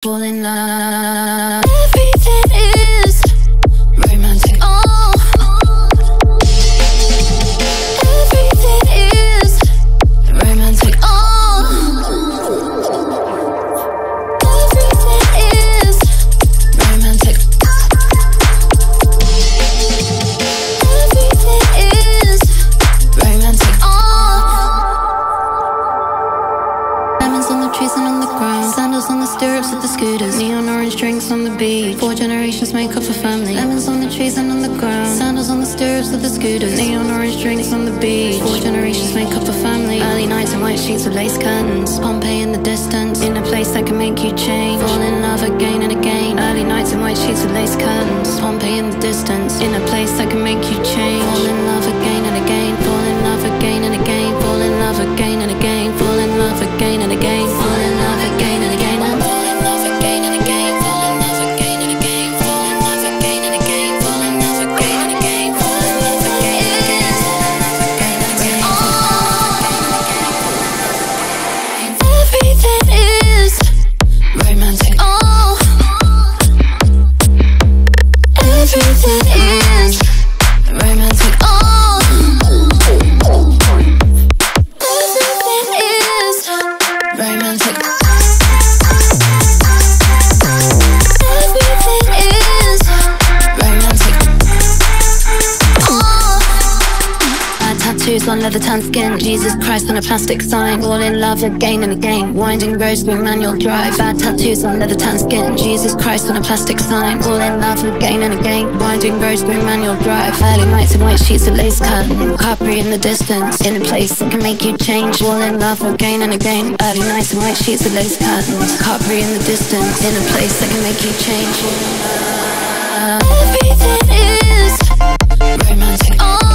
Fall in love. Everything is romantic. Oh, everything is romantic. Oh, everything is romantic. Everything is romantic. Oh, diamonds on the trees and on the ground, sandals on the stirrups of the scooters, neon orange drinks on the beach. Four generations make up a family. Lemons on the trees and on the ground, sandals on the stirrups of the scooters, neon orange drinks on the beach. Four generations make up a family. Early nights and white sheets of lace curtains, Pompeii in the distance, in a place that can make you change. Fall in love again and again. Early nights and white sheets of lace curtains, Pompeii in the distance, in a place that can make you change. Fall in love again and again. Fall in love again and again. Fall in love again and again. Fall in love again and again. Fall in love again and again. On leather tan skin, Jesus Christ on a plastic sign. Fall in love again and again. Winding roads through manual drive. Bad tattoos on leather tan skin, Jesus Christ on a plastic sign. Fall in love again and again. Winding roads through manual drive. Early nights and white sheets of lace curtain, Capri in the distance, in a place that can make you change. Fall in love again and again. Early nights and white sheets of lace curtain, Capri in the distance, in a place that can make you change. Everything is romantic. Oh.